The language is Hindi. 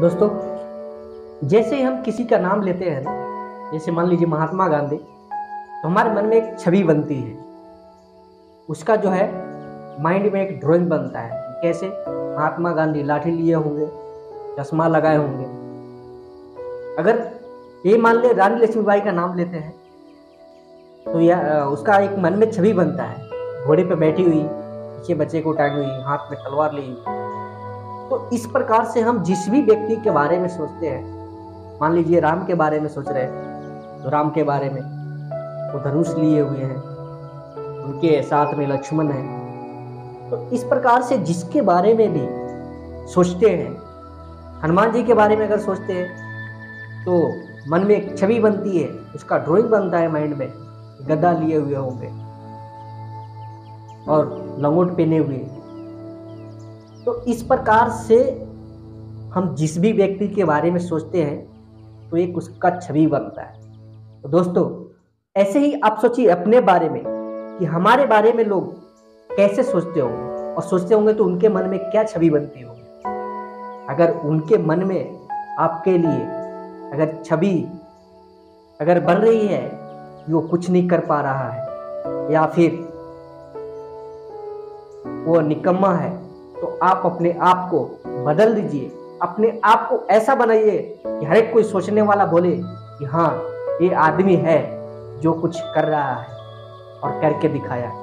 दोस्तों, जैसे ही हम किसी का नाम लेते हैं ना, जैसे मान लीजिए महात्मा गांधी, तो हमारे मन में एक छवि बनती है, उसका जो है माइंड में एक ड्राइंग बनता है। कैसे महात्मा गांधी लाठी लिए होंगे, चश्मा लगाए होंगे। अगर ये मान ले रानी लक्ष्मीबाई का नाम लेते हैं तो यह उसका एक मन में छवि बनता है, घोड़े पर बैठी हुई, पीछे बच्चे को टांगी हुई, हाथ में तलवार ली। तो इस प्रकार से हम जिस भी व्यक्ति के बारे में सोचते हैं, मान लीजिए राम के बारे में सोच रहे हैं तो राम के बारे में वो धनुष लिए हुए हैं, उनके साथ में लक्ष्मण है। तो इस प्रकार से जिसके बारे में भी सोचते हैं, हनुमान जी के बारे में अगर सोचते हैं तो मन में एक छवि बनती है, उसका ड्राइंग बनता है माइंड में, गदा लिए हुए होंगे और लंगोट पहने हुए। तो इस प्रकार से हम जिस भी व्यक्ति के बारे में सोचते हैं तो एक उसका छवि बनता है। तो दोस्तों, ऐसे ही आप सोचिए अपने बारे में कि हमारे बारे में लोग कैसे सोचते होंगे, और सोचते होंगे तो उनके मन में क्या छवि बनती होगी। अगर उनके मन में आपके लिए अगर छवि अगर बन रही है कि वो कुछ नहीं कर पा रहा है या फिर वो निकम्मा है, तो आप अपने आप को बदल दीजिए। अपने आप को ऐसा बनाइए कि हर एक कोई सोचने वाला बोले कि हाँ, ये आदमी है जो कुछ कर रहा है और करके दिखाया।